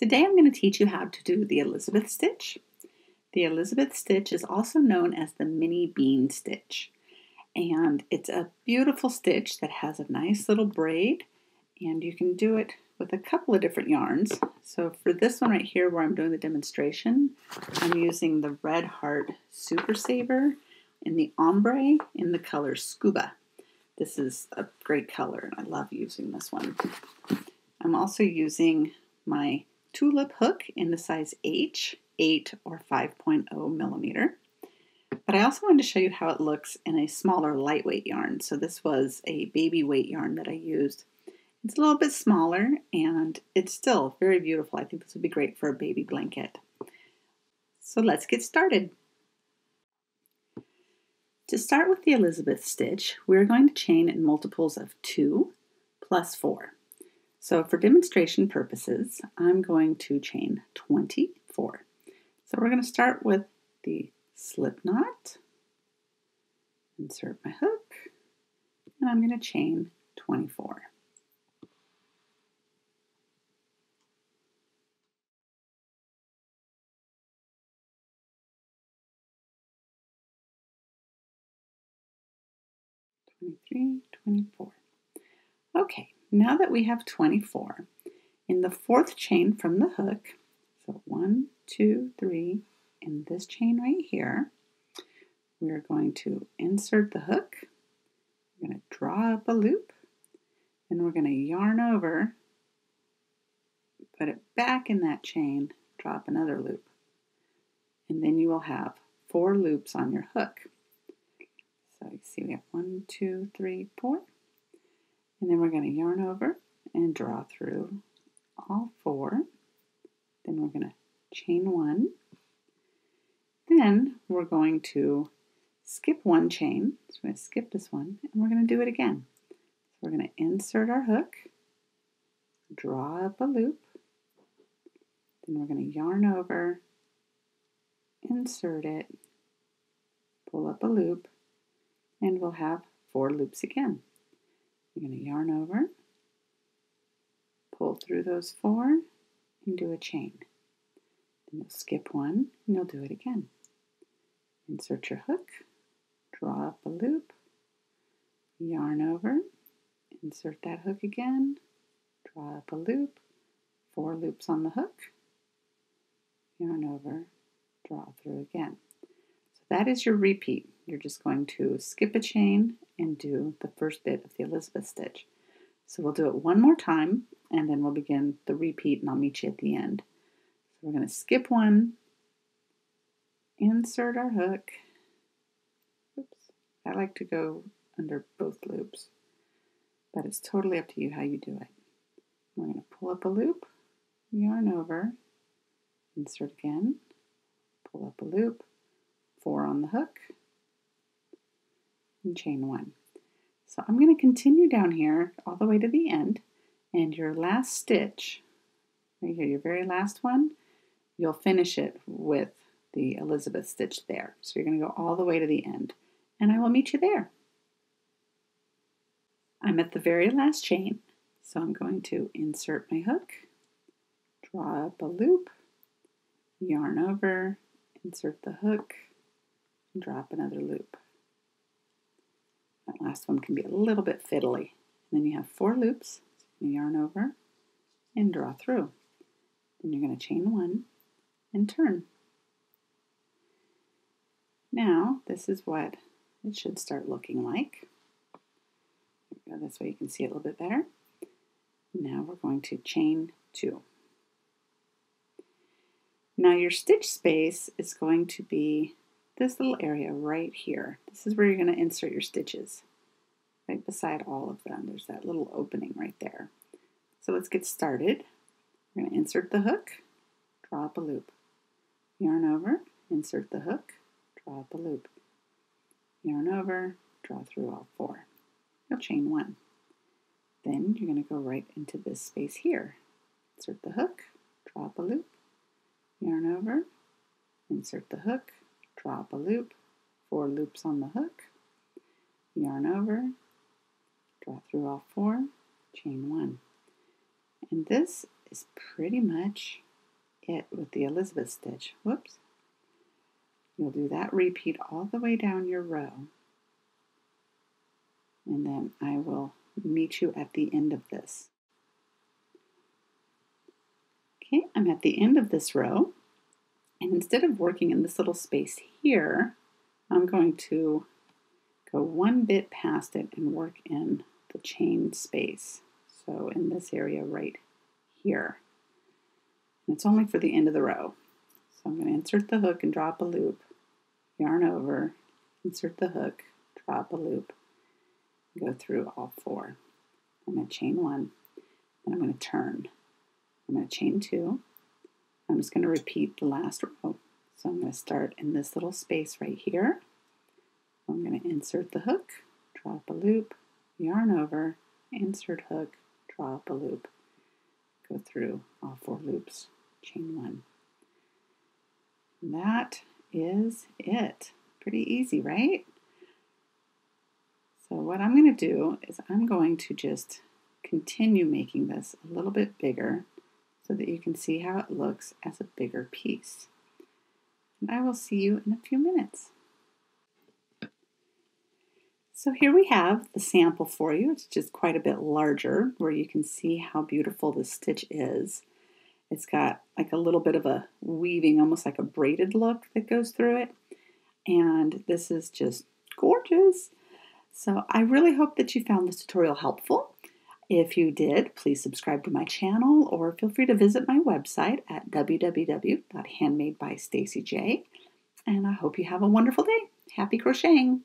Today I'm going to teach you how to do the Elizabeth Stitch. The Elizabeth Stitch is also known as the Mini Bean Stitch, and it's a beautiful stitch that has a nice little braid, and you can do it with a couple of different yarns. So for this one right here where I'm doing the demonstration, I'm using the Red Heart Super Saver in the Ombre in the color Scuba. This is a great color, and I love using this one. I'm also using my tulip hook in the size H, 8 or 5.0 millimeter. But I also wanted to show you how it looks in a smaller lightweight yarn. So this was a baby weight yarn that I used. It's a little bit smaller and it's still very beautiful. I think this would be great for a baby blanket. So let's get started. To start with the Elizabeth Stitch, we're going to chain in multiples of 2 plus 4. So for demonstration purposes, I'm going to chain 24. So we're going to start with the slip knot, insert my hook, and I'm going to chain 24. Okay, now that we have 24, in the fourth chain from the hook, so 1, 2, 3, in this chain right here, we're going to insert the hook, we're going to draw up a loop, and we're going to yarn over, put it back in that chain, drop another loop, and then you will have 4 loops on your hook. So you see we have 1, 2, 3, 4, and then we're going to yarn over and draw through all 4. Then we're going to chain 1. Then we're going to skip one chain. So we're going to skip this one, and we're going to do it again. So we're going to insert our hook, draw up a loop, then we're going to yarn over, insert it, pull up a loop, and we'll have 4 loops again. You're going to yarn over, pull through those 4, and do a chain. Then you'll skip one, and you'll do it again. Insert your hook, draw up a loop, yarn over, insert that hook again, draw up a loop, 4 loops on the hook, yarn over, draw through again. So that is your repeat. You're just going to skip a chain and do the first bit of the Elizabeth Stitch. So we'll do it one more time, and then we'll begin the repeat, and I'll meet you at the end. So we're going to skip one, insert our hook. Oops, I like to go under both loops, but it's totally up to you how you do it. We're going to pull up a loop, yarn over, insert again, pull up a loop, 4 on the hook, and chain 1. So I'm going to continue down here all the way to the end, and your last stitch, right here, your very last one, you'll finish it with the Elizabeth Stitch there. So you're going to go all the way to the end, and I will meet you there. I'm at the very last chain, so I'm going to insert my hook, draw up a loop, yarn over, insert the hook, and drop another loop. That last one can be a little bit fiddly. And then you have 4 loops, so you yarn over and draw through. Then you're going to chain 1 and turn. Now this is what it should start looking like. There we go. This way you can see it a little bit better. Now we're going to chain 2. Now your stitch space is going to be this little area right here. This is where you're going to insert your stitches, right beside all of them. There's that little opening right there. So let's get started. We're going to insert the hook, draw up a loop, yarn over, insert the hook, draw up a loop, yarn over, draw through all 4. You'll chain 1. Then you're going to go right into this space here. Insert the hook, draw up a loop, yarn over, insert the hook, draw up a loop, 4 loops on the hook, yarn over, draw through all 4, chain 1. And this is pretty much it with the Elizabeth stitch. Whoops. You'll do that repeat all the way down your row. And then I will meet you at the end of this. Okay, I'm at the end of this row. And instead of working in this little space here, I'm going to go one bit past it and work in the chain space. So in this area right here. And it's only for the end of the row. So I'm going to insert the hook and drop a loop, yarn over, insert the hook, drop a loop, go through all four. I'm going to chain one, and I'm going to turn. I'm going to chain two. I'm just going to repeat the last row. So I'm going to start in this little space right here. I'm going to insert the hook, drop a loop, yarn over, insert hook, drop a loop, go through all four loops, chain one. And that is it. Pretty easy, right? So what I'm going to do is I'm going to just continue making this a little bit bigger so that you can see how it looks as a bigger piece. And I will see you in a few minutes. So here we have the sample for you. It's just quite a bit larger where you can see how beautiful this stitch is. It's got like a little bit of a weaving, almost like a braided look that goes through it. And this is just gorgeous. So I really hope that you found this tutorial helpful. If you did, please subscribe to my channel or feel free to visit my website at www.handmadebystacyj. And I hope you have a wonderful day. Happy crocheting!